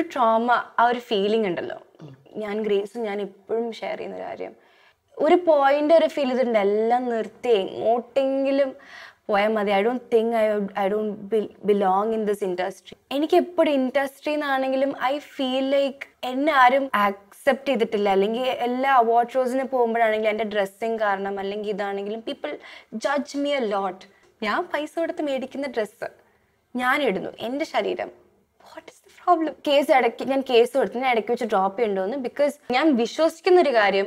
ഒരു ട്രോമ ആ ഒരു ഫീലിംഗ് ഉണ്ടല്ലോ. ഞാൻ ഗ്രേസ് ഞാൻ എപ്പോഴും ഷെയർ ചെയ്യുന്ന ഒരു കാര്യം, ഒരു പോയിന്റ് ഒരു ഫീൽ ചെയ്തിട്ടുണ്ട് എല്ലാം നിർത്തി എങ്ങോട്ടെങ്കിലും പോയാൽ മതി. I don't think I don't belong in this industry. എനിക്ക് എപ്പോഴും ഇൻഡസ്ട്രി എന്നാണെങ്കിലും ഐ ഫീൽ ലൈക്ക് എന്നെ ആരും ആക്സെപ്റ്റ് ചെയ്തിട്ടില്ല. അല്ലെങ്കിൽ എല്ലാ അവാർഡ് ഷോസിന് പോകുമ്പോഴാണെങ്കിലും എൻ്റെ ഡ്രസ്സിങ് കാരണം അല്ലെങ്കിൽ ഇതാണെങ്കിലും people judge me a lot. ഞാൻ പൈസ കൊടുത്ത് മേടിക്കുന്ന ഡ്രസ്സ് ഞാൻ ഇടുന്നു, എൻ്റെ ശരീരം. What is the problem? ഞാൻ കേസ് കൊടുത്ത് ഞാൻ ഇടയ്ക്ക് വെച്ച് ഡ്രോപ്പ് ചെയ്യണ്ടോന്ന്, ബിക്കോസ് ഞാൻ വിശ്വസിക്കുന്നൊരു കാര്യം,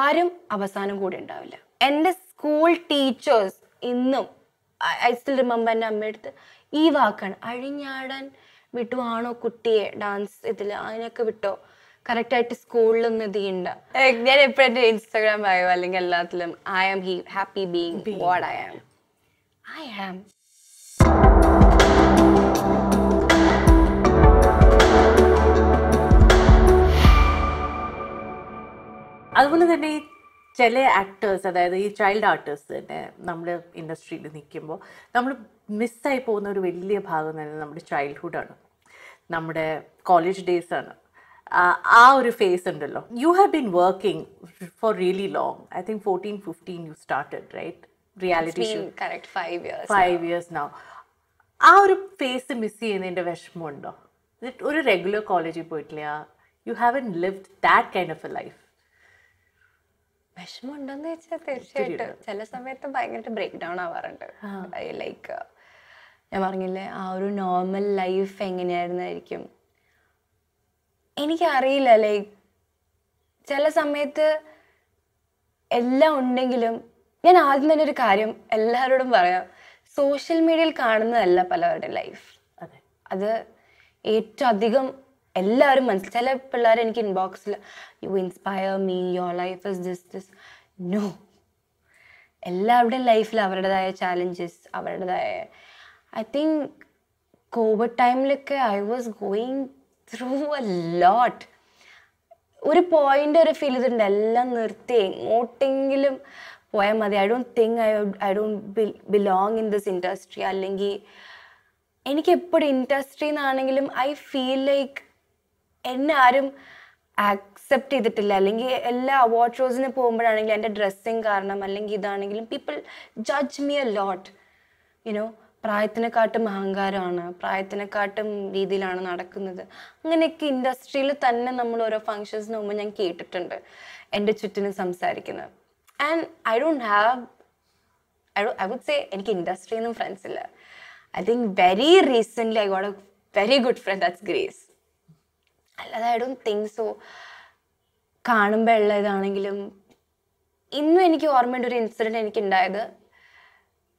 ആരും അവസാനം കൂടെ ഉണ്ടാവില്ല. എൻ്റെ സ്കൂൾ ടീച്ചേഴ്സ് ഇന്നും ഐ സ്റ്റിൽ റിമെമ്പർ എൻ്റെ അമ്മയടുത്ത് ഈ വാക്കാണ്, അഴിഞ്ഞാടാൻ വിട്ടുവാണോ കുട്ടിയെ ഡാൻസ് ഇതിൽ, അതിനൊക്കെ വിട്ടോ, കറക്റ്റായിട്ട് സ്കൂളിലൊന്നും ഇത് ചെയ്യണ്ട. ഞാൻ എപ്പോഴും എൻ്റെ ഇൻസ്റ്റാഗ്രാം ആയോ അല്ലെങ്കിൽ എല്ലാത്തിലും I am happy being what I am. അതുപോലെ തന്നെ ചില ആക്ടേഴ്സ്, അതായത് ഈ ചൈൽഡ് ആർട്ടിസ്റ്റ് തന്നെ നമ്മുടെ ഇൻഡസ്ട്രിയിൽ നിൽക്കുമ്പോൾ നമ്മൾ മിസ്സായി പോകുന്ന ഒരു വലിയ ഭാഗം തന്നെ നമ്മുടെ ചൈൽഡ്ഹുഡാണ്, നമ്മുടെ കോളേജ് ഡേയ്സാണ്. ആ ഒരു ഫേസ് ഉണ്ടല്ലോ. You have been working for really long. I think 14, 15 you started, right? Reality show. Correct, 5 years. 5 years now. ആ ഒരു ഫേസ് മിസ് ചെയ്യുന്നതിൻ്റെ വിഷമമുണ്ടോ? ഒരു റെഗുലർ കോളേജിൽ പോയിട്ടില്ല, you haven't lived that kind of a life. വിഷമമുണ്ടോയെന്ന് വെച്ചാൽ തീർച്ചയായിട്ടും ചില സമയത്ത് ഭയങ്കരമായിട്ട് ബ്രേക്ക് ഡൗൺ ആവാറുണ്ട്. ലൈക്ക് ഞാൻ പറഞ്ഞില്ലേ, ആ ഒരു നോർമൽ ലൈഫ് എങ്ങനെയായിരുന്നായിരിക്കും എനിക്കറിയില്ല. ലൈക്ക് ചില സമയത്ത് എല്ലാം ഉണ്ടെങ്കിലും ഞാൻ ആദ്യം തന്നെ ഒരു കാര്യം എല്ലാവരോടും പറയാം, സോഷ്യൽ മീഡിയയിൽ കാണുന്നതല്ല പലവരുടെ ലൈഫ്. അത് ഏറ്റവും അധികം എല്ലാവരും മനസ്സിലായി. ചില പിള്ളേർ എനിക്ക് ഇൻബോക്സിൽ you inspire me, your life is this. No, എല്ലാവരുടെയും ലൈഫിൽ അവരുടേതായ ചാലഞ്ചസ്, അവരുടേതായ ഐ തിങ്ക് കോവിഡ് ടൈമിലൊക്കെ I was going through a lot. ഒരു പോയിന്റ് ഒരു ഫീൽ ചെയ്തിട്ടുണ്ട് എല്ലാം നിർത്തി എങ്ങോട്ടെങ്കിലും പോയാൽ മതി. I don't think I don't belong in this industry. അല്ലെങ്കിൽ എനിക്ക് എപ്പോഴും ഇൻഡസ്ട്രി എന്നാണെങ്കിലും ഐ ഫീൽ ലൈക്ക് എന്നെ ആരും ആക്സെപ്റ്റ് ചെയ്തിട്ടില്ല. അല്ലെങ്കിൽ എല്ലാ അവാർഡ് ഷോസിന് പോകുമ്പോഴാണെങ്കിലും എൻ്റെ ഡ്രസ്സിങ് കാരണം അല്ലെങ്കിൽ ഇതാണെങ്കിലും people judge me a lot. You know, പ്രായത്തിനെക്കാട്ടും അഹങ്കാരമാണ്, പ്രായത്തിനെക്കാട്ടും രീതിയിലാണ് നടക്കുന്നത്. അങ്ങനെയൊക്കെ ഇൻഡസ്ട്രിയിൽ തന്നെ നമ്മൾ ഓരോ ഫങ്ഷൻസിന് മുമ്പ് ഞാൻ കേട്ടിട്ടുണ്ട് എൻ്റെ ചുറ്റിനും സംസാരിക്കുന്നത്. And I would say എനിക്ക് ഇൻഡസ്ട്രിയിൽ നിന്നും ഫ്രണ്ട്സ് ഇല്ല. I think very recently I got a very good friend, that's Grace. അല്ലാതെ I don't think so. കാണുമ്പോൾ ഉള്ള ഇതാണെങ്കിലും ഇന്നും എനിക്ക് ഓർമ്മയുണ്ട് ഒരു ഇൻസിഡൻറ്റ് എനിക്കുണ്ടായത്.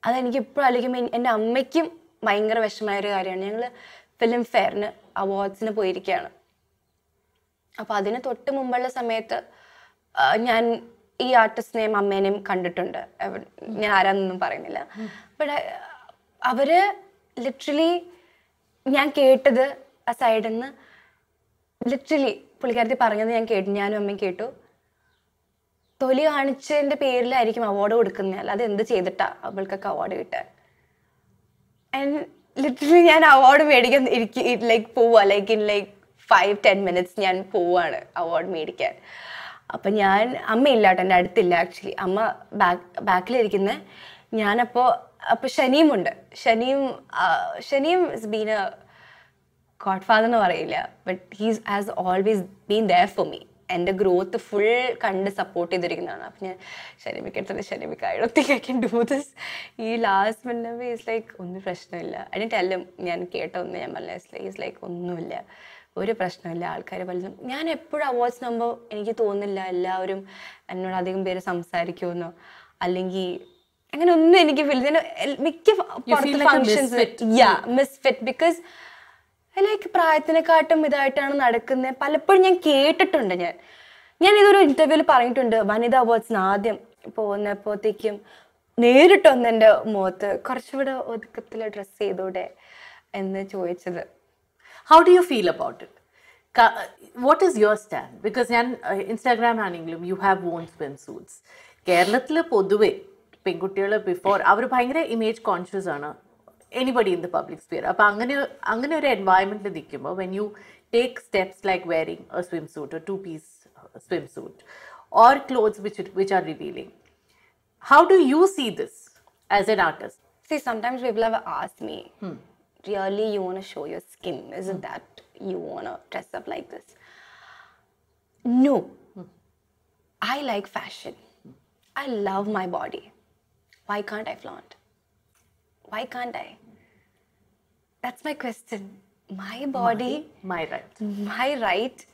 അതെനിക്കിപ്പോൾ അല്ലെങ്കിൽ എൻ്റെ അമ്മയ്ക്കും ഭയങ്കര വിഷമമായൊരു കാര്യമാണ്. ഞങ്ങൾ ഫിലിം ഫെയറിന് അവാർഡ്സിന് പോയിരിക്കുകയാണ്. അപ്പോൾ അതിന് തൊട്ട് മുമ്പുള്ള സമയത്ത് ഞാൻ ഈ ആർട്ടിസ്റ്റിനെയും അമ്മേനെയും കണ്ടിട്ടുണ്ട്. ഞാൻ ആരാന്നൊന്നും പറയുന്നില്ല. ബട്ട് അവര് ലിറ്ററലി ഞാൻ കേട്ടത് ആ സൈഡിൽ നിന്ന് ലിറ്ററലി പുള്ളിക്കാരത്തി പറഞ്ഞത് ഞാൻ കേട്ടു, ഞാനും അമ്മയും കേട്ടു. തൊലി കാണിച്ചതിൻ്റെ പേരിലായിരിക്കും അവാർഡ് കൊടുക്കുന്നയാൾ, അത് എന്ത് ചെയ്തിട്ടാ അവൾക്കൊക്കെ അവാർഡ് കിട്ടാൻ. ആൻഡ് ലിറ്ററലി ഞാൻ അവാർഡ് മേടിക്കാൻ ലൈക്ക് പോവുക, ലൈക്ക് ഇൻ ലൈക്ക് 5-10 minutes ഞാൻ പോവുകയാണ് അവാർഡ് മേടിക്കാൻ. അപ്പം ഞാൻ അമ്മയില്ല കേട്ടോ, എൻ്റെ അടുത്തില്ല ആക്ച്വലി, അമ്മ ബാക്കിലിരിക്കുന്നത്. അപ്പോൾ ഷനീമുണ്ട്, Shaneem is been a godfather എന്ന് പറയില്ല, but he's has always been there for me. എൻ്റെ ഗ്രോത്ത് ഫുൾ കണ്ട് സപ്പോർട്ട് ചെയ്തിരിക്കുന്നതാണ്. അപ്പം ഞാൻ ഷനീമിക്കെടുത്തിട്ട് ഷനീമിക്ക് I don't think I can do this. ഈ ലാസ്റ്റ് മിനിറ്റ് ഈസ് ലൈക്ക് ഒന്നും പ്രശ്നമില്ല. അതിൻ്റെ എല്ലാം ഞാൻ കേട്ടൊന്ന് ഞാൻ പറഞ്ഞ ഈസ് ലൈക്ക് ഒന്നുമില്ല, ഒരു പ്രശ്നമില്ല. ആൾക്കാർ പലതും ഞാൻ എപ്പോഴും അവാർഡ്സ് നമ്പർ എനിക്ക് തോന്നുന്നില്ല എല്ലാവരും എന്നോട് അധികം പേര് സംസാരിക്കുമെന്നോ അല്ലെങ്കിൽ അങ്ങനെ ഒന്നും എനിക്ക് ഫീൽ ചെയ്യുന്ന മിക്ക ഫങ്ഷൻസ് മിസ്ഫിറ്റ്. ബിക്കോസ് ലൈക്ക് പ്രായത്തിനെക്കാട്ടും ഇതായിട്ടാണ് നടക്കുന്നത് പലപ്പോഴും ഞാൻ കേട്ടിട്ടുണ്ട്. ഞാൻ ഇതൊരു ഇൻ്റർവ്യൂവിൽ പറഞ്ഞിട്ടുണ്ട്, വനിതാ അവാർഡ്സിന് ആദ്യം പോകുന്നപ്പോഴത്തേക്കും നേരിട്ടൊന്ന് എൻ്റെ മുഖത്ത് കുറച്ചുകൂടെ ഒതുക്കത്തിൽ ഡ്രസ്സ് ചെയ്തൂടെ എന്ന് ചോദിച്ചത്. How do you feel about it? What is your stand? Because on Instagram ആണെങ്കിലും you have worn swimsuits. കേരളത്തിൽ പൊതുവെ പെൺകുട്ടികൾ ബിഫോർ അവർ ഭയങ്കര ഇമേജ് കോൺഷ്യസ് ആണ്, anybody in the public sphere. അപ്പോൾ അങ്ങനെ ഒരു എൻവയൺമെൻറ്റിൽ നിൽക്കുമ്പോൾ when you take steps like wearing a swimsuit or two-piece swimsuit or clothes which are revealing. How do you see this as an artist? See, sometimes people have asked me, really, you want to show your skin? Is it that you want to dress up like this? No. I like fashion. I love my body. Why can't I flaunt? Why can't I? That's my question. My body. My right. My right.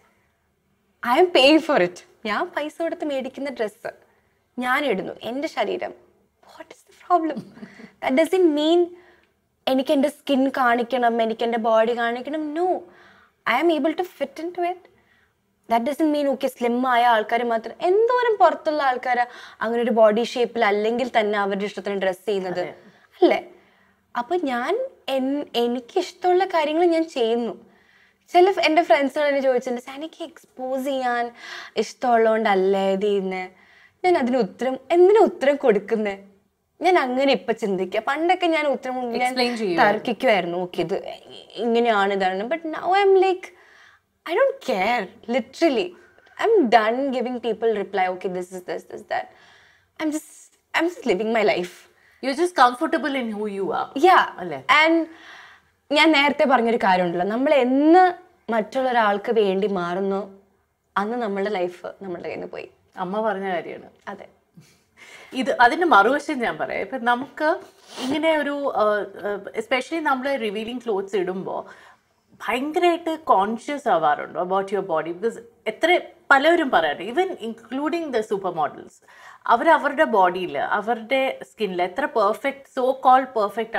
I am paying for it. What is the problem? That doesn't mean any kind of skin, any kind of body. No. I am able to fit into it. That doesn't mean okay, slim aaya aalkare mathram endorum porthulla aalkare angane oru body shape il allengil thanne avaru ishtathinu dress cheynadu alle appo njan enikku ishtamulla karyangal njan cheyunu chela ende friends odanne choichinde saniki expose cheyan ishtamullond alle idine njan adinu uttaram endine uttaram kodukunne njan angane ippa chindikka pandakke njan uttaram explain cheyu tarkikkuvairunu okay idu ingenaanu idana but now I'm like I don't care, literally. I'm done giving people reply, okay, this is this, this, that. I'm just living my life. You're just comfortable in who you are. Yeah. Right. And I said that especially revealing clothes. Bhangre conscious about your body because even including the supermodels, their body, their skin, perfect, so-called perfect,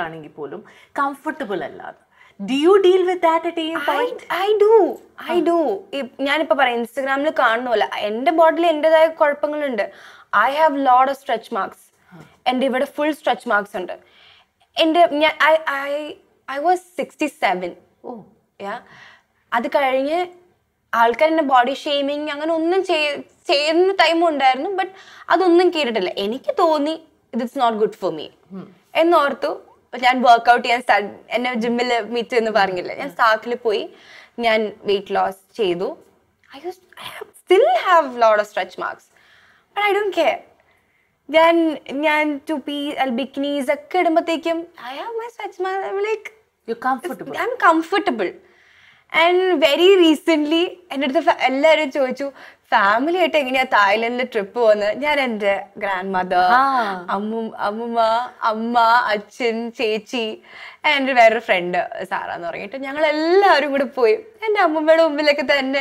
comfortable. Do you deal with that at any point? I do. Instagram, I have a lot of stretch marks, and they were full stretch marks. I was 67. Oh. Yeah, that's why I didn't do body shaming, but I didn't do it. It's not good for me. And also, I work out and start in gym. I weight loss. I still have a lot of stretch marks, but I don't care. I have my stretch marks. I'm like, you're comfortable. I'm comfortable. And very recently, I had a family at Thailand trip. My grandmother, Amma, Achin, Chechi, and a friend, Sarah. I went to all of them.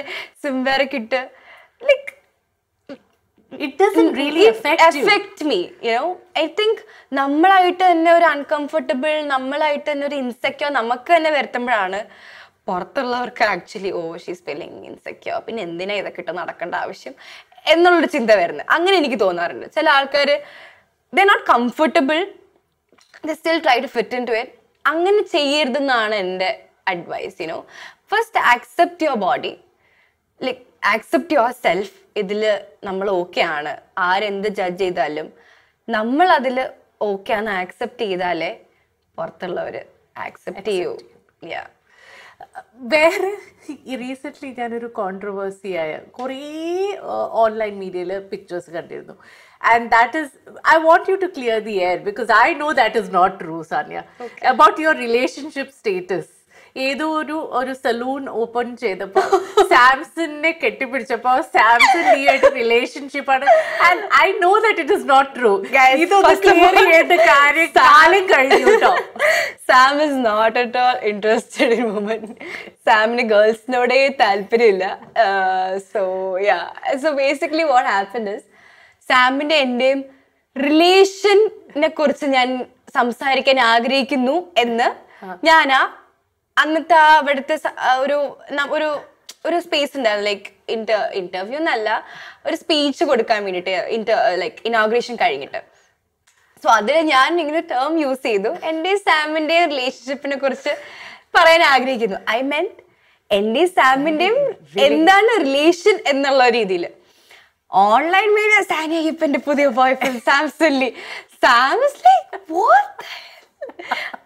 It doesn't really affect me, you know. I think uncomfortable, insecure. Actually, oh, she's feeling insecure. I don't know if they're not comfortable, they still try to fit into it. That's my advice, you know. First, accept your body. Like, accept yourself. We're okay. We're judge. We're okay. Accept it. Accept you. Yeah. Where recently there was a controversy online media pictures, and that is, I want you to clear the air because I know that is not true, Sanya. Okay. About your relationship status. Edo saloon open Samson ne Samson a relationship, and I know that it is not true. Guys, first of all, Sam is not at all interested in women. Sam ne girls no day so yeah. So basically, what happened is Sam ne endem relation ne kurse njan samsari ke naagre ki nu enna jana. There space like interview speech like inauguration. So I term use and Sam relationship I meant and Sam relation online media Sanya boyfriend Sam silly. Sam is like what the hell?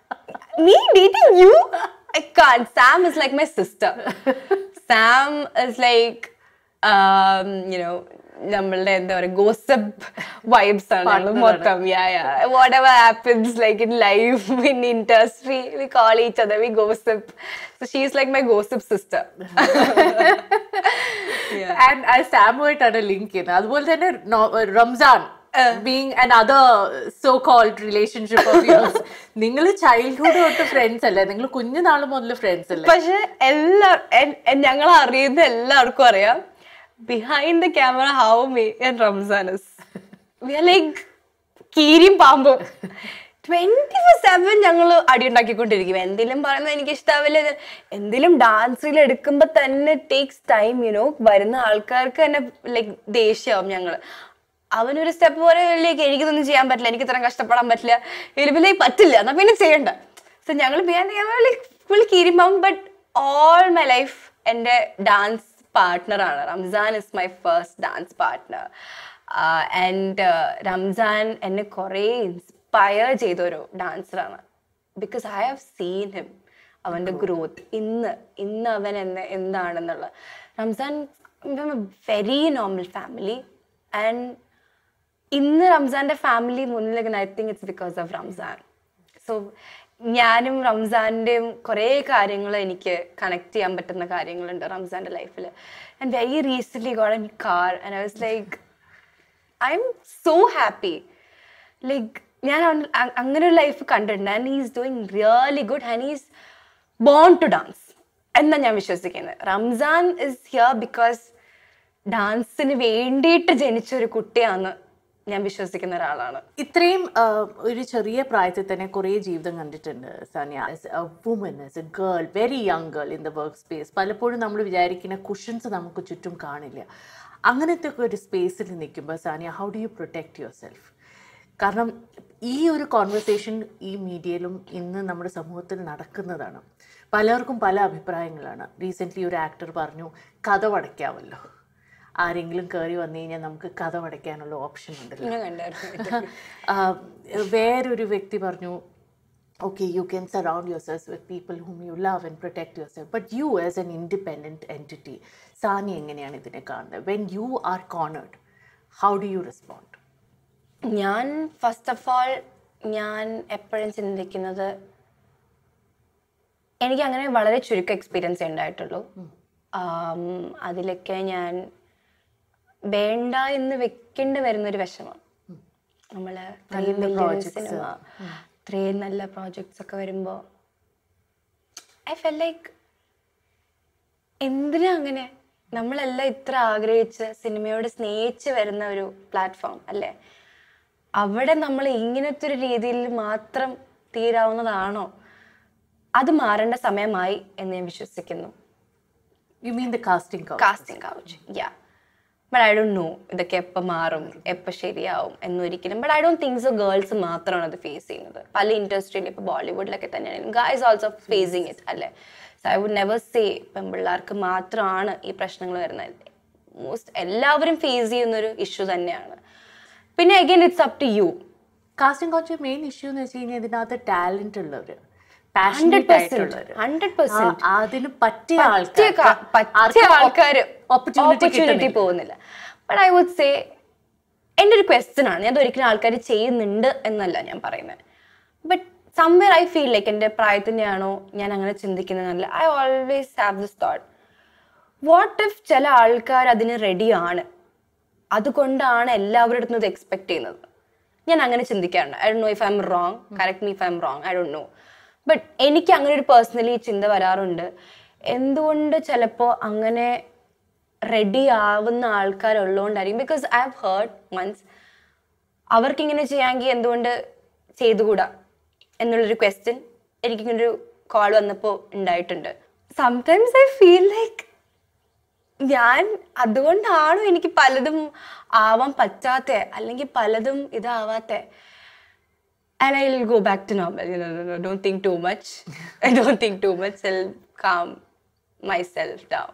Me dating you? I can't. Sam is like my sister. Sam is like, you know, there are gossip vibes. Yeah. Whatever happens like in life, in industry, we call each other, we gossip. So she's like my gossip sister. And I Sam it on a link in. As well as Ramzan being another so-called relationship of yours. You childhood friends. But behind the camera, how me and Ramzan is. We are like Kirim Pambo. 24/7 jangalu adi undakkikkondirikkum. Endilum parayna enikku ishtavilla. Endilum dance il edukkumba thanne takes time, you know. Varuna aalkarku like deshayum jangalu. Avan oru step pore like enikku thonnu cheyan pattilla. Enikku tharan kashtapadan pattilla. Elivile pattilla. Na pinne cheyanda. So jangalu behind the camera like full Kirim Pambo, but all my life and dance partner. Ramzan is my first dance partner. And Ramzan enne kore inspire cheyidoru dancer aanu, because I have seen him, avante growth inna avan enna endaanennulla. Ramzan from a very normal family, and inna Ramzan's family munnilu, I think it's because of Ramzan. So ഞാനും റംസാന്റെയും കുറേ കാര്യങ്ങൾ എനിക്ക് connect ചെയ്യാൻ പറ്റുന്ന കാര്യങ്ങളുണ്ട് റംസാന്റെ ലൈഫിൽ. And very recently got a new car, and I was like, I'm so happy. Like ഞാൻ അങ്ങനെ ഒരു ലൈഫ് കണ്ടിട്ടുണ്ട്, and he's doing really good, and he's born to dance എന്നാ ഞാൻ വിശ്വസിക്കുന്നത്. റംസാൻ is here because ഡാൻസിന് വേണ്ടിയിട്ട് ജനിച്ചൊരു കുട്ടിയാണ് ഞാൻ വിശ്വസിക്കുന്ന ഒരാളാണ്. ഇത്രയും ഒരു ചെറിയ പ്രായത്തിൽ തന്നെ കുറേ ജീവിതം കണ്ടിട്ടുണ്ട് Sania. As a woman, as a girl, very young girl in the work space, പലപ്പോഴും നമ്മൾ വിചാരിക്കുന്ന കുഷൻസ് നമുക്ക് ചുറ്റും കാണില്ല. അങ്ങനത്തെ ഒരു സ്പേസിൽ നിൽക്കുമ്പോൾ Sania, how do you protect yourself? കാരണം ഈ ഒരു കോൺവെർസേഷൻ ഈ മീഡിയയിലും ഇന്ന് നമ്മുടെ സമൂഹത്തിൽ നടക്കുന്നതാണ്. പലർക്കും പല അഭിപ്രായങ്ങളാണ്. റീസെൻ്റ്ലി ഒരു ആക്ടർ പറഞ്ഞു, കഥവടയ്ക്കാമല്ലോ, ആരെങ്കിലും കയറി വന്നു കഴിഞ്ഞാൽ നമുക്ക് കഥ വടയ്ക്കാനുള്ള ഓപ്ഷൻ ഉണ്ടല്ലോ. വേറൊരു വ്യക്തി പറഞ്ഞു, okay, you can surround yourself with people whom you love and protect yourself, but you as an independent entity. Sani എങ്ങനെയാണ് ഇതിനെ കാണുന്നത്? When you are cornered, how do you respond? ഞാൻ ഫസ്റ്റ് ഓഫ് ഓൾ എപ്പോഴും ചിന്തിക്കുന്നത്, എനിക്ക് അങ്ങനെ വളരെ ചുരുക്കം എക്സ്പീരിയൻസ് ഉണ്ടായിട്ടുള്ളൂ. അതിലൊക്കെ ഞാൻ വേണ്ട എന്ന് വെക്കേണ്ടി വരുന്നൊരു വിഷമം. നമ്മള് സിനിമ ഇത്രയും നല്ല പ്രോജക്ട്സ് ഒക്കെ വരുമ്പോ ഐ ഫെൽ ലൈക്ക് എന്തിനാ അങ്ങനെ നമ്മളെല്ലാം ഇത്ര ആഗ്രഹിച്ച് സിനിമയോട് സ്നേഹിച്ച് വരുന്ന ഒരു പ്ലാറ്റ്ഫോം അല്ലേ, അവിടെ നമ്മൾ ഇങ്ങനത്തെ ഒരു രീതിയിൽ മാത്രം തീരാവുന്നതാണോ? അത് മാറേണ്ട സമയമായി എന്ന് ഞാൻ വിശ്വസിക്കുന്നു. You mean the casting couch? Casting couch, yeah. But I don't know idakke eppa maarum, eppa sheriyavum ennu irikkum. But I don't think so girls maathram adu face cheynadu. Pala industry il ippa Bollywood lakke thanne guys also facing it alle. So I would never say pembillarku maathraanu ee prashnangal varunadu. Most ellavarum face cheyyunna oru issue thanneyanu. Pinne again it's up to you. Casting couch main issue ennu vechayna idinathe talent ullavaru. 100%. അതിന് പറ്റിയ ആൾക്കാർ opportunity പോകുന്നില്ല. But I would say, എൻ്റെ ഒരു question ആണ്, ഞാൻ ഒരിക്കലും ആൾക്കാർ ചെയ്യുന്നുണ്ട് എന്നല്ല ഞാൻ പറയുന്നത്. But somewhere I feel like എൻ്റെ പ്രായത്തിൻ്റെയാണോ ഞാൻ അങ്ങനെ ചിന്തിക്കുന്നതെന്നല്ല. I always have this thought, what if ചില ആൾക്കാർ അതിന് റെഡിയാണ്, അതുകൊണ്ടാണ് എല്ലാവരുടെ അടുത്തും ഇത് എക്സ്പെക്ട് ചെയ്യുന്നത്. ഞാൻ അങ്ങനെ ചിന്തിക്കാറുണ്ട്. I don't know if I'm wrong, correct me if I'm wrong, I don't know. But എനിക്ക് അങ്ങനെ ഒരു പേഴ്സണലി ചിന്ത വരാറുണ്ട്, എന്തുകൊണ്ട് ചിലപ്പോൾ അങ്ങനെ റെഡി ആവുന്ന ആൾക്കാരുള്ളതുകൊണ്ടായിരിക്കും. Because I have heard once, അവർക്കിങ്ങനെ ചെയ്യാമെങ്കിൽ എന്തുകൊണ്ട് ചെയ്തുകൂടാ എന്നുള്ളൊരു ക്വസ്റ്റ്യൻ എനിക്കിങ്ങനൊരു കോൾ വന്നപ്പോൾ ഉണ്ടായിട്ടുണ്ട്. സംടൈംസ് ഐ ഫീൽ ലൈക്ക് ഞാൻ അതുകൊണ്ടാണോ എനിക്ക് പലതും ആവാൻ പറ്റാത്ത, അല്ലെങ്കിൽ പലതും ഇതാവാത്ത. And I'll go back to normal. You know, no, don't think too much. I don't think too much. I'll calm myself down.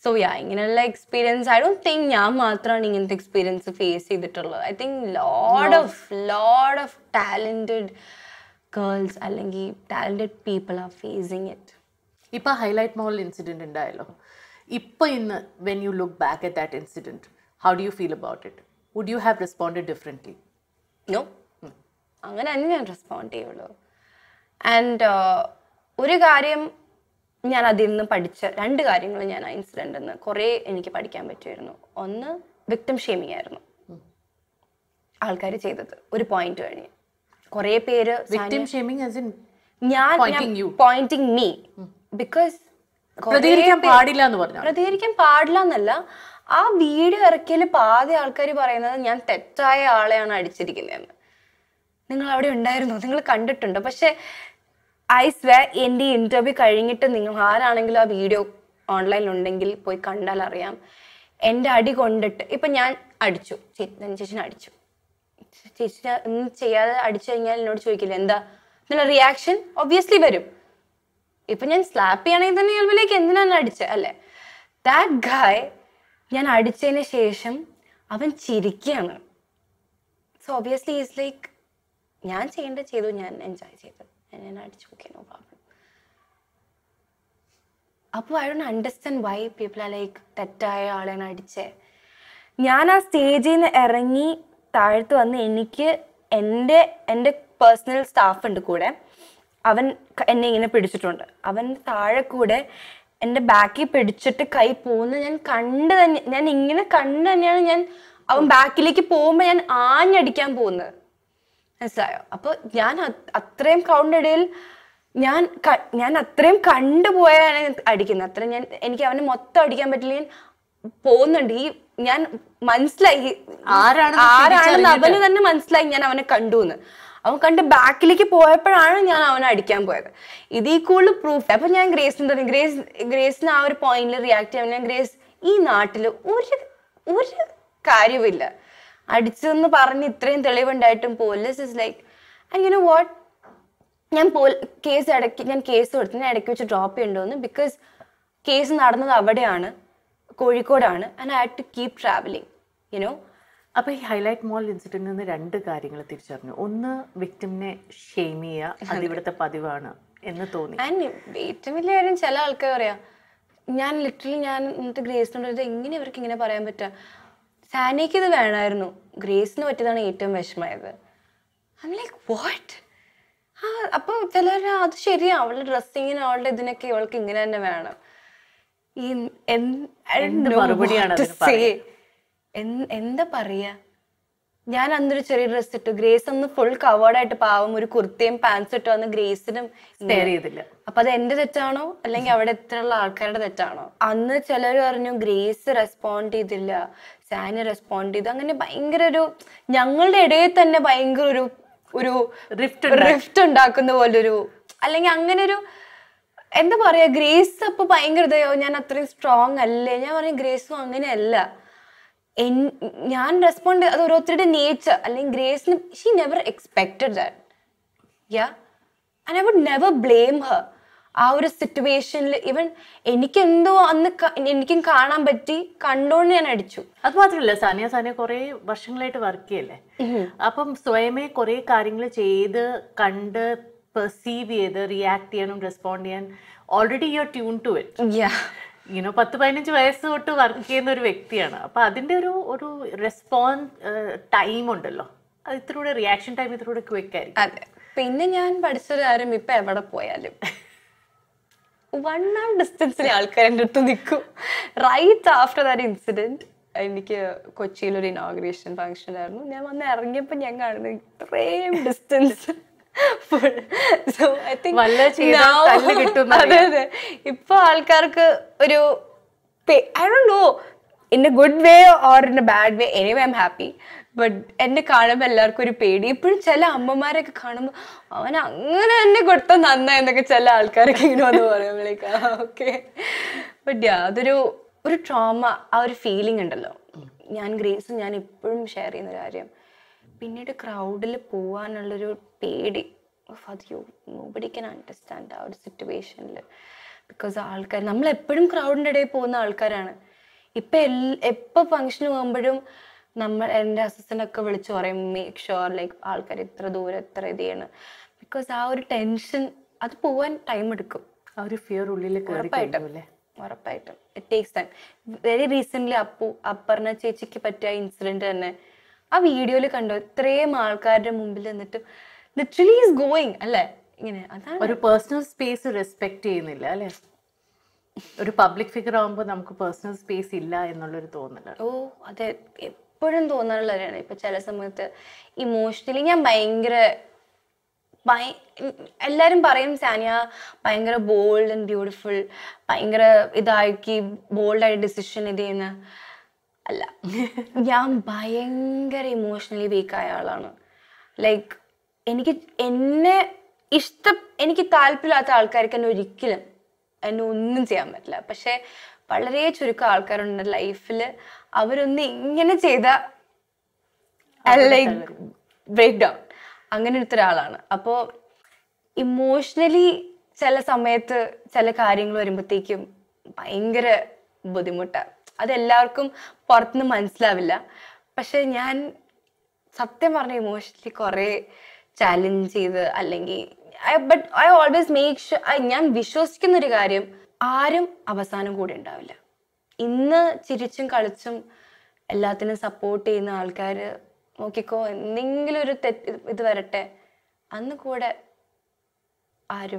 So yeah, ഇങ്ങനെയുള്ള എക്സ്പീരിയൻസ് ഐ ഡോണ്ട് തിങ്ക് ഞാൻ മാത്രമാണ് ഇങ്ങനത്തെ എക്സ്പീരിയൻസ് ഫേസ് ചെയ്തിട്ടുള്ളത്. I think lot of talented girls അല്ലെങ്കിൽ talented people are facing it. ഇപ്പം Highlight Mall incident ഉണ്ടായല്ലോ, When you look back at that incident, how do you feel about it? Would you have responded differently? No. I didn't respond. And one thing I learned from that incident, one is victim shaming. Alkari cheythathu oru point kani kore peru victim shaming as in pointing me because പ്രതികരിക്കാൻ പാടില്ല എന്ന് പറഞ്ഞു പ്രതികരിക്കാൻ പാടില്ല എന്നല്ല ആ video ഇറക്കിയതിൽ പാതി ആൾക്കാർ പറയുന്നത് ഞാൻ തെറ്റായ ആളെയാണ് അടിച്ചിരിക്കുന്നതെന്ന് നിങ്ങൾ അവിടെ ഉണ്ടായിരുന്നു നിങ്ങൾ കണ്ടിട്ടുണ്ട് പക്ഷേ ഐ സ്വേർ എൻ്റെ ഇന്റർവ്യൂ കഴിഞ്ഞിട്ട് നിങ്ങൾ ആരാണെങ്കിലും ആ വീഡിയോ ഓൺലൈനിൽ ഉണ്ടെങ്കിൽ പോയി കണ്ടാൽ അറിയാം എൻ്റെ അടി കൊണ്ടിട്ട് ഇപ്പോ ഞാൻ അടിച്ചു ചേച്ചി അടിച്ചു ചേച്ചി ഒന്നും ചെയ്യാതെ അടിച്ചു കഴിഞ്ഞാൽ എന്നോട് ചോദിക്കില്ല എന്താ എന്നുള്ള റിയാക്ഷൻ ഒബ്വിയസ്ലി വരും ഇപ്പൊ ഞാൻ സ്ലാപ്പ് ചെയ്യണമെങ്കിൽ തന്നെ ഇയാൾക്ക് എന്തിനാണ് അടിച്ചത് അല്ലേ ദാറ്റ് ഗായ് ഞാൻ അടിച്ചതിന് ശേഷം അവൻ ചിരിക്കുകയാണ് സോ ഒബ്വിയസ്ലി ഈസ് ലൈക്ക് ഞാൻ ചെയ്യേണ്ടത് ചെയ്തു ഞാൻ എൻജോയ് ചെയ്തു ഞാൻ അടിച്ചു ഓക്കെ നോ പ്രോബ്ലം അപ്പോൾ I don't understand why people are like തെറ്റായ ആളെയാണ് അടിച്ചത് ഞാൻ ആ സ്റ്റേജിൽ നിന്ന് ഇറങ്ങി താഴത്ത് വന്ന് എനിക്ക് എൻ്റെ പേഴ്സണൽ സ്റ്റാഫ് ഉണ്ട് കൂടെ അവൻ എന്നെ ഇങ്ങനെ പിടിച്ചിട്ടുണ്ട് അവൻ താഴെ കൂടെ എൻ്റെ ബാക്കിൽ പിടിച്ചിട്ട് കൈ പോകുന്നത് ഞാൻ കണ്ടു തന്നെയാണ് ഞാൻ അവൻ ബാക്കിലേക്ക് പോകുമ്പോൾ ഞാൻ ആഞ്ഞടിക്കാൻ പോകുന്നത് മനസ്സിലായോ അപ്പോൾ ഞാൻ അത്രയും ക്രൗഡിൻ്റെ ഇടയിൽ ഞാൻ അത്രയും കണ്ടുപോയാണ് അടിക്കുന്നത് അത്രയും എനിക്ക് അവനെ മൊത്തം അടിക്കാൻ പറ്റില്ല ഞാൻ പോകുന്നുണ്ട് ഈ ഞാൻ മനസ്സിലായി ആരാണെന്ന് അവന് തന്നെ മനസ്സിലായി ഞാൻ അവനെ കണ്ടു എന്ന് അവൻ കണ്ട് ബാക്കിലേക്ക് പോയപ്പോഴാണ് ഞാൻ അവനെ അടിക്കാൻ പോയത് ഇതിൽ കൂടുതൽ പ്രൂഫ് അപ്പം ഞാൻ ഗ്രേസിന് ആ ഒരു പോയിന്റിൽ റിയാക്ട് ചെയ്യാൻ ഞാൻ ഗ്രേസ് ഈ നാട്ടിൽ ഒരു കാര്യമില്ല അടിച്ചതെന്ന് പറഞ്ഞ് ഇത്രയും തെളിവുണ്ടായിട്ടും police is like and you know what ഞാൻ കേസ് കൊടുത്തു ഞാൻ ഇടയ്ക്ക് വെച്ച് ഡ്രോപ്പ് ചെയ്യേണ്ടതെന്ന് ബിക്കോസ് കേസ് നടന്നത് അവിടെയാണ് കോഴിക്കോടാണ് and I had to keep travelling you know അപ്പോൾ ഈ ഹൈലൈറ്റ് മോൾ ഇൻസിഡൻറ്റിൽ നിന്ന് രണ്ട് കാര്യങ്ങൾ തിരിച്ചറിഞ്ഞു ഒന്ന് വിക്ടിമിനെ ഷെയിം ചെയ്യുക അത് ഇവിടുത്തെ പതിവാണ് എന്ന് തോന്നി ആൻഡ് ഏറ്റവും വലിയ കാര്യം ചില ആൾക്കാർ പറയാം ഞാൻ ലിറ്ററലി ഇന്നത്തെ ഗ്രേസിനോട് എങ്ങനെ ഇവർക്ക് ഇങ്ങനെ പറയാൻ പറ്റുക സാനിക്ക് ഇത് വേണമായിരുന്നു ഗ്രേസിന് പറ്റിയതാണ് ഏറ്റവും വിഷമമായത് ഐ ആം ലൈക്ക് വാട്ട് ആ അപ്പോൾ ചിലർ അത് ശരിയാണ് അവളുടെ ഡ്രസ്സിങ്ങിന് അവളുടെ ഇതിനൊക്കെ ഇവൾക്ക് ഇങ്ങനെ തന്നെ വേണം ഈ മറുപടിയാണ് എന്താ പറയാ ഞാൻ അന്നൊരു ചെറിയ ഡ്രസ് ഇട്ടു ഗ്രേസ് അന്ന് ഫുൾ കവേർഡായിട്ട് പാവം ഒരു കുർത്തയും പാൻസും ഇട്ടു വന്ന് ഗ്രേസിനും അപ്പൊ അത് എന്റെ തെറ്റാണോ അല്ലെങ്കിൽ അവിടെ എത്താനുള്ള ആൾക്കാരുടെ തെറ്റാണോ അന്ന് ചിലർ പറഞ്ഞു ഗ്രേസ് റെസ്പോണ്ട് ചെയ്തില്ല സാനി റെസ്പോണ്ട് ചെയ്തു അങ്ങനെ ഭയങ്കര ഒരു ഞങ്ങളുടെ ഇടയിൽ തന്നെ ഭയങ്കര ഒരു റിഫ്റ്റ് ഉണ്ടാക്കുന്ന പോലൊരു അല്ലെങ്കിൽ അങ്ങനെ ഒരു എന്താ പറയാ ഗ്രേസ് അപ്പൊ ഭയങ്കര ഇതായോ ഞാൻ അത്രയും സ്ട്രോങ് അല്ലേ ഞാൻ പറഞ്ഞു ഗ്രേസും അങ്ങനെയല്ല ഞാൻ റെസ്പോണ്ട് അത് ഓരോരുത്തരുടെ നേച്ചർ അല്ലെങ്കിൽ ഗ്രേസിന് she never expected that yeah and I would never blame her ആ ഒരു സിറ്റുവേഷനിൽ ഇവൻ എനിക്കെന്തോ അന്ന് എനിക്കും കാണാൻ പറ്റി കണ്ടോണ്ട് ഞാൻ അടിച്ചു അത് മാത്രമല്ല സാനിയ കുറേ വർഷങ്ങളായിട്ട് വർക്ക് ചെയ്യല്ലേ അപ്പം സ്വയമേ കുറേ കാര്യങ്ങൾ ചെയ്ത് കണ്ട് പെർസീവ് ചെയ്ത് റിയാക്ട് ചെയ്യാനും റെസ്പോണ്ട് ചെയ്യാൻ already you are tune to it ഇനോ 10-15 വയസ്സ് തൊട്ട് വർക്ക് ചെയ്യുന്ന ഒരു വ്യക്തിയാണ് അപ്പൊ അതിന്റെ ഒരു റെസ്പോൺസ് ടൈം ഉണ്ടല്ലോ അത് ഇത്രൂടെ റിയാക്ഷൻ ടൈം ഇത്രൂടെ ക്വിക്ക് ആയിരിക്കും അതെ പിന്നെ ഞാൻ പഠിച്ചൊരു കാര്യം ഇപ്പൊ എവിടെ പോയാലും 1 hour ഡിസ്റ്റൻസിൽ ആൾക്കാർ എൻ്റെ അടുത്ത് നിൽക്കും റൈറ്റ് ആഫ്റ്റർ ദാറ്റ് ഇൻസിഡന്റ് എനിക്ക് കൊച്ചിയിലൊരു ഇനോഗ്രേഷൻ ഫംഗ്ഷൻ ആയിരുന്നു ഞാൻ വന്ന് ഇറങ്ങിയപ്പോൾ ഞാൻ കാണുന്നത് ഇത്രയും ഡിസ്റ്റൻസ് So I think ഇപ്പൊ ആൾക്കാർക്ക് ഒരു I don't know in a good way or in a bad way anyway I'm happy but എന്നെ കാണുമ്പോൾ എല്ലാവർക്കും ഒരു പേടി ഇപ്പോഴും ചില അമ്മമാരൊക്കെ കാണുമ്പോൾ അവൻ അങ്ങനെ എന്നെ കൊടുത്ത നന്നായി എന്നൊക്കെ ചില ആൾക്കാരൊക്കെ ഇങ്ങനെ വന്ന് പറയുമ്പോഴേക്ക് ഓക്കെ ബട്ട് യാ അതൊരു ഒരു ട്രോമ ആ ഒരു ഫീലിംഗ് ഉണ്ടല്ലോ ഞാൻ ഇപ്പോഴും ഷെയർ ചെയ്യുന്ന കാര്യം പിന്നീട് ക്രൗഡിൽ പോവാനുള്ളൊരു പേടി നോബഡി ക്യാൻ അണ്ടർസ്റ്റാൻഡ് ആ ഒരു സിറ്റുവേഷനിൽ ബിക്കോസ് ആൾക്കാർ നമ്മളെപ്പോഴും ക്രൗഡിൻ്റെ ഇടയിൽ പോകുന്ന ആൾക്കാരാണ് ഇപ്പം എപ്പോൾ ഫംഗ്ഷന് പോകുമ്പോഴും എൻ്റെ അസിസ്റ്റൻ്റൊക്കെ വിളിച്ച് പറയും മേക്ക് ഷുവർ ലൈക്ക് ആൾക്കാർ ഇത്ര ദൂരം എത്ര ഇത് ചെയ്യണം ബിക്കോസ് ആ ഒരു ടെൻഷൻ അത് പോവാൻ ടൈം എടുക്കും ആ ഒരു ഫിയർ ഉള്ളിൽ ഉറപ്പായിട്ടും It takes time. Very recently, Aparna Chechi's incident. That video, literally is going. A personal space respect. A public figure, we have a personal space. Oh, that's it. Emotionally, everyone says I'm bold and beautiful. I'm bold and decision. I'm emotionally weak. Like, I breakdown. So, emotionally, but I always make sure I visualize that I am good. Okay, go and ningle with the and the code are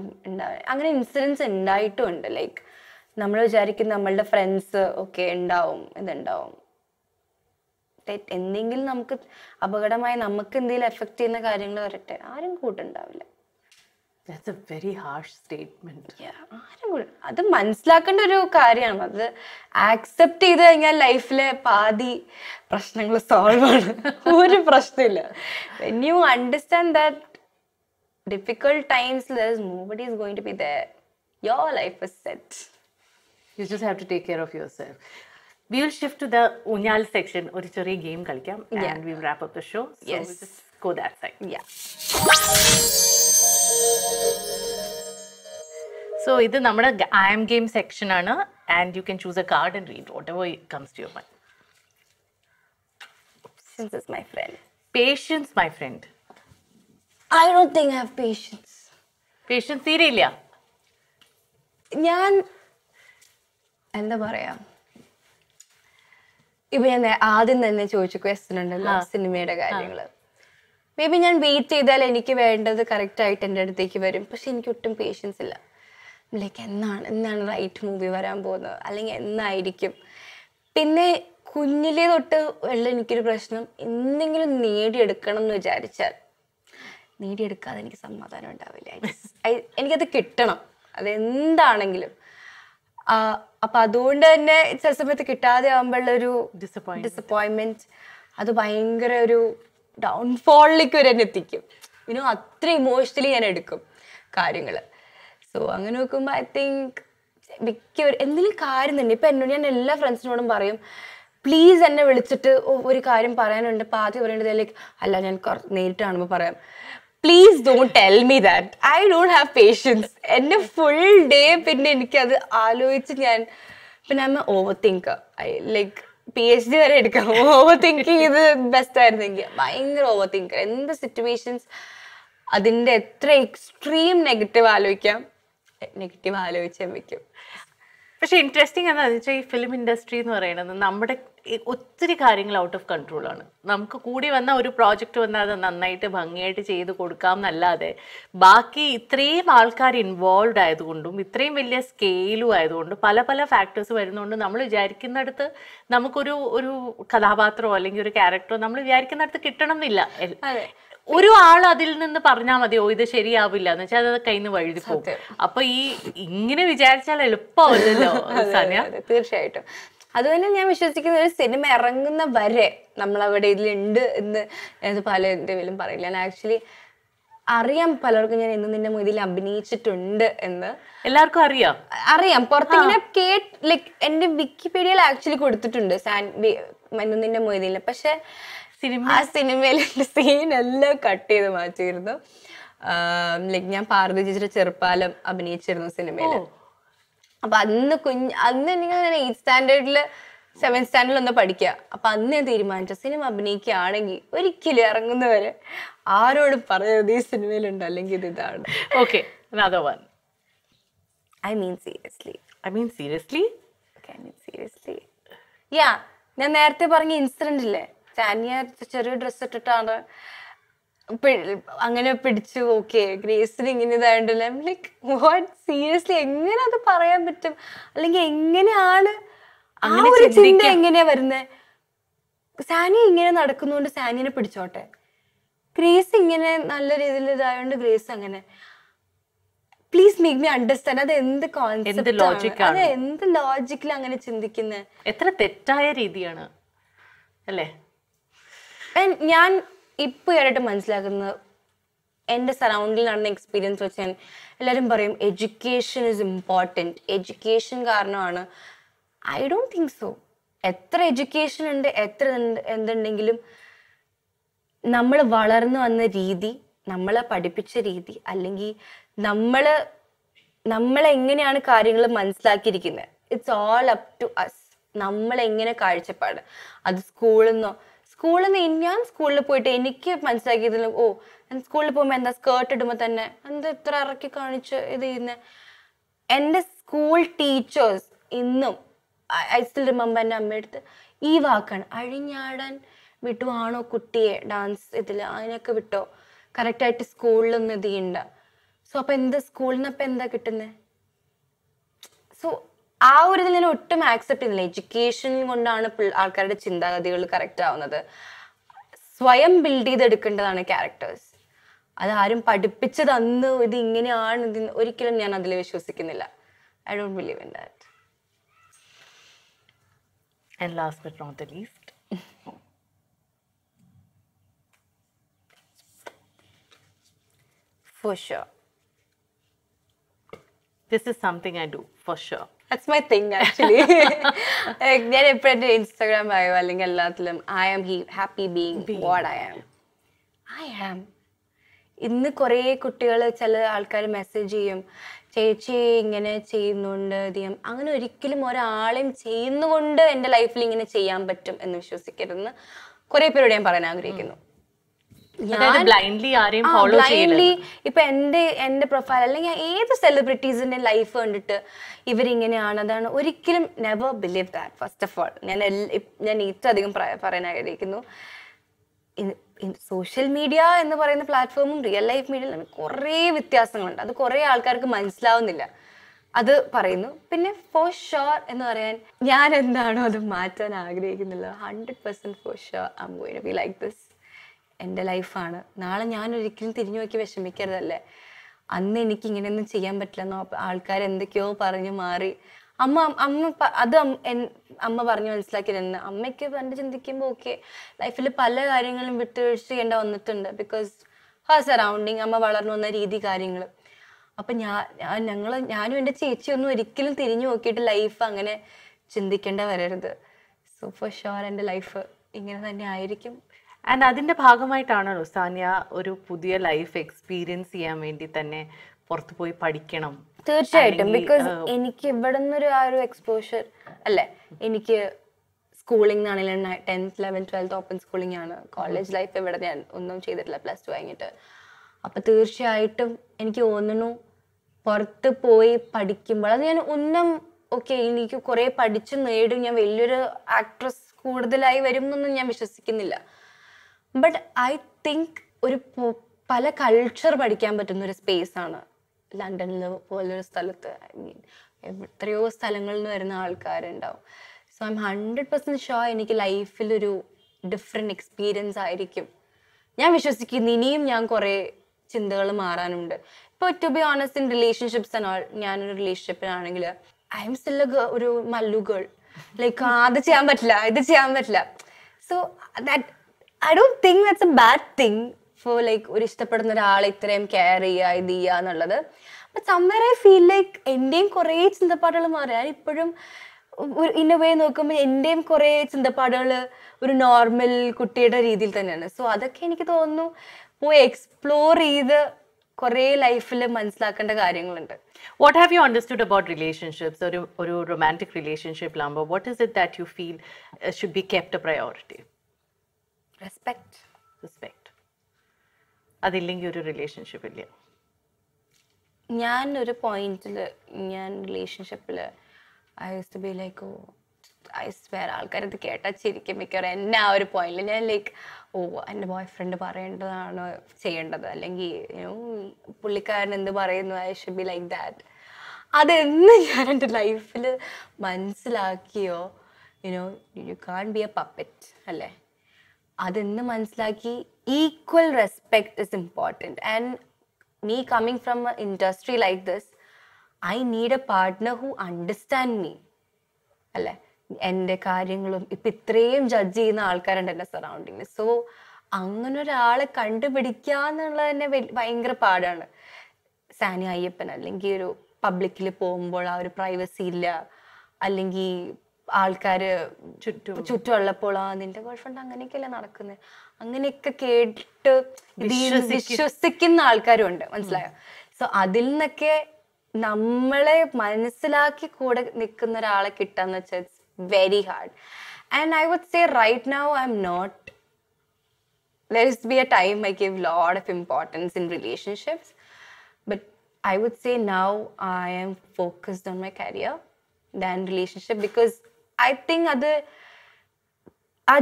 incidents and die to under like Namlo Jarik in the Melda friends, okay, and down and then down. That ending in Namkut Abagadama and Namakindil affect in the garden or at Aram good and down. That's a very harsh statement. Yeah, Aram good. Other months lack under your carrier mother. Accept either in your life, Padi. When you understand that difficult times, there's nobody is going to be there. Your life is set. You just have to take care of yourself. We will shift to the Unyal section, game, and yeah, we will wrap up the show. So yes, we'll just go that side. Yeah. So this is our I am game section, and you can choose a card and read whatever comes to your mind. Patience is my friend. Patience, my friend. I don't think I have patience. Patience, serialia. Nyan. And the baraya. Even I didn't then choose a question under last cinema. Maybe Nan wait till the end of the correct item and take a very impatient patience. Like a non right movie where I'm both. I'll get an idea. Pinne. I don't question. I disappointment. Downfall. You know, emotionally. So, I think friends. Please, and I will sit over a car and paran and a party or like Alan and please don't tell me that. I don't have patience. And a full day pin in the aloe, but I'm an overthinker. I like PhD overthinking is the best I think. Buying overthinker in the situations extreme negative aloe. Negative aloe. But interesting is that film industry is out of control. We have a project involved in scale. There factors involved. One person doesn't say this is not right, then it will go. So, you can't think this way. That's why I think that cinema is coming. Actually, Ariam Palargan in the Mudil Abinichi Tund in the Elarcaria. Ariam Porthina Kate, like, and Wikipedia actually could to Tundas and Manunina Mudil Pasha. As cinema scene, all cut the match. Like I parted with Cherpal Abinichir cinema. But then, 8th standard, 7th standard on the Padika. Upon the reminder, cinema Abniki Arangi, very killer. I would parade this cinema and Dalingi. Okay, another one. I mean, seriously. I mean, seriously? Okay, I mean, seriously. Yeah, I was talking incident. I was wearing a dress. Okay, Grace ring. I'm like, what? Seriously? How do you say that? How do you think that? Please make me understand. That is the concept. That is logic. That is the logic. Education is important. Education I don't think so. Etra education and etra and the Ningilum Namala Valarno and the Ridi, Namala Padipicha Ridi, Alingi, Namala Engine Karingla Mansla Kirikina. It's all up to us. Namala Engine Karchapada. At the school and the Indian school of poet, any keep Mansla Gidil, oh, and school of women, the skirt to Matana, and the Traraki Karnicha, and the school teachers in them. I still remember when I met this. So, I don't accept education. I don't believe in that. And last but not the least. For sure. This is something I do, for sure. That's my thing actually. Instagram, I am happy being what I am. I am. In the message. Blindly end profile. Celebrities in life never believe that, first of all. In social media and the platform, real life media, there are that's why for sure, I am 100% for sure I'm going to be like this. End of life. I because her surrounding amma valarnonna reethi karyangalu appo njannu ende chechi onnu orikkalum thirinu okite life angane chindikenda vararudhu. So for sure and life ingane thanne aayirikum. And adinte bhagamayittana Sanya oru pudiya life experience cheyan vendi thanne porthu poi padikkanam. Because eniki ivadannu oru exposure alle eniki schooling 10th 11th 12th open schooling college life evada njan onnum cheyittilla plus 2 ayinittu appo theerchayittum eniki onnu porthu poi padikkumbal adu njan onnum okay eniki kore padichu needum njan velliyoru actress koodalayi varum ennu njan vishwasikkunnilla. But I think oru pala culture padikkan pattunna oru space aanu London love polar stalat. I mean every stalangal nu varna aalkar undav. So I'm 100% sure eniki life il oru different experience aayirikkum. Njan vishwasikkunnu iniyum njan kore chindagal maaranundu. But to be honest in relationships and all, njan oru relationship aanengil I am still a girl, oru mallu girl. Like adu cheyan pattilla, idu cheyan pattilla. So that I don't think that's a bad thing. For like, but somewhere I feel like ending courage in the padal in a way no come ending courage in the padal normal kutteda readil thanana. So other can no explore either Korea life months. What have you understood about relationships or a romantic relationship lumber? What is it that you feel should be kept a priority? Respect. Respect. That's a relationship. I have a point in a relationship. I I used to be like, oh, I swear, I'll get the cat at Chirikimikar, and now a point. Like, oh, and the boyfriend, you know, Pulikan and the Baran, I should be like that. That's life. You know, you can't be a puppet. That's equal respect is important. And me coming from an industry like this, I need a partner who understands me. And the carrying Pitraim Judgy in the Alcaran and the surrounding. So Anganara Kantabedikan Bangra pardon Sanya Yepan, Lingiro, publicly pombola, our privacy, Alingi Alcar Chutola Pola, and the girlfriend Anganikel and Arkane Anganika Kate Sick in Alcarunda, once like so Adilnake Namale Manisilaki Koda Nikanara Kitana. Very hard. And I would say right now I'm not. There used to be a time I gave a lot of importance in relationships. But I would say now I am focused on my career than relationship, because I think other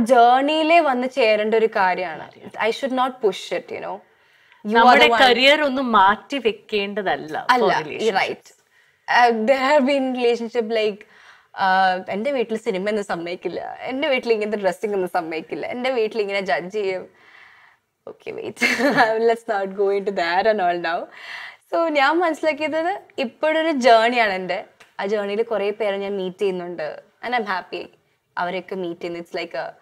journey le vanna cherandra karyana. I should not push it, you know. You are the career onnu maati vekkendadalla for relationships. Right. There have been relationship like and the weightless cinema in the summer killer, and the weightless in the dressing in the summer killer, and the weightless in a judge. Okay, wait, let's not go into that and all now. So, now manslaki a journey, and a journey to Korea parent meeting, and I'm happy. Our meeting, it's like a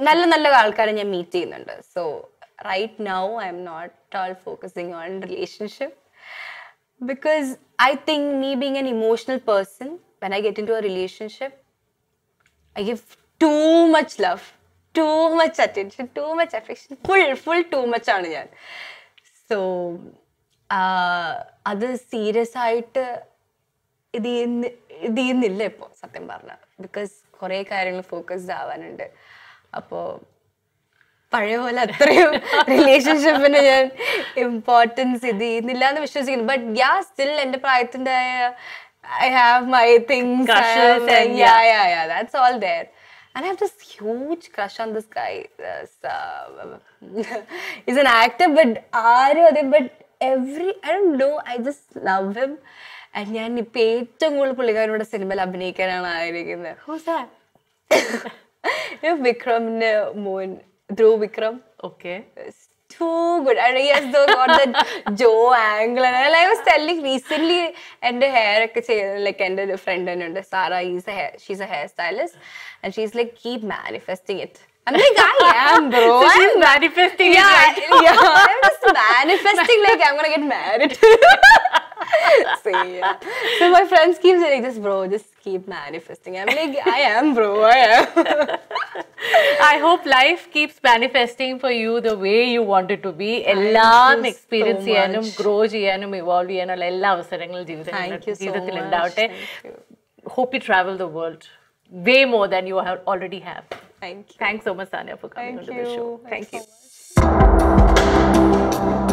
Nalla meeting. So, right now, I'm not all focusing on relationship, because I think me being an emotional person. When I get into a relationship, I give too much love, too much attention, too much affection, full too much. So, other serious side, because I'm focused on relationship importance, but yeah, still enterprise. I have my things, yeah, that's all there. And I have this huge crush on this guy. He's an actor, but I don't know, I just love him. And I am going to go to the cinema. Who's that? Vikram, Moon, through Vikram. Okay. It's too good. And he has got that Joe angle. And I was telling recently, and the hair, like, and a friend, and Sarah, she's a hairstylist. And she's like, keep manifesting it. I'm like, I am, bro. So I'm manifesting it. Right? Yeah, I'm just manifesting, like, I'm gonna get married. So, yeah. So, my friends keep saying, just, bro, just keep manifesting. I'm like, I am, bro. I am. I hope life keeps manifesting for you the way you want it to be. Ellam experience cheyanum, grow cheyanum, evolve cheyanum, ella avasarangal jeevithathil undaavatte. Hope you travel the world way more than you already have. Thank you. Thanks so much, Sanya, for coming on the show. Thank you. So much.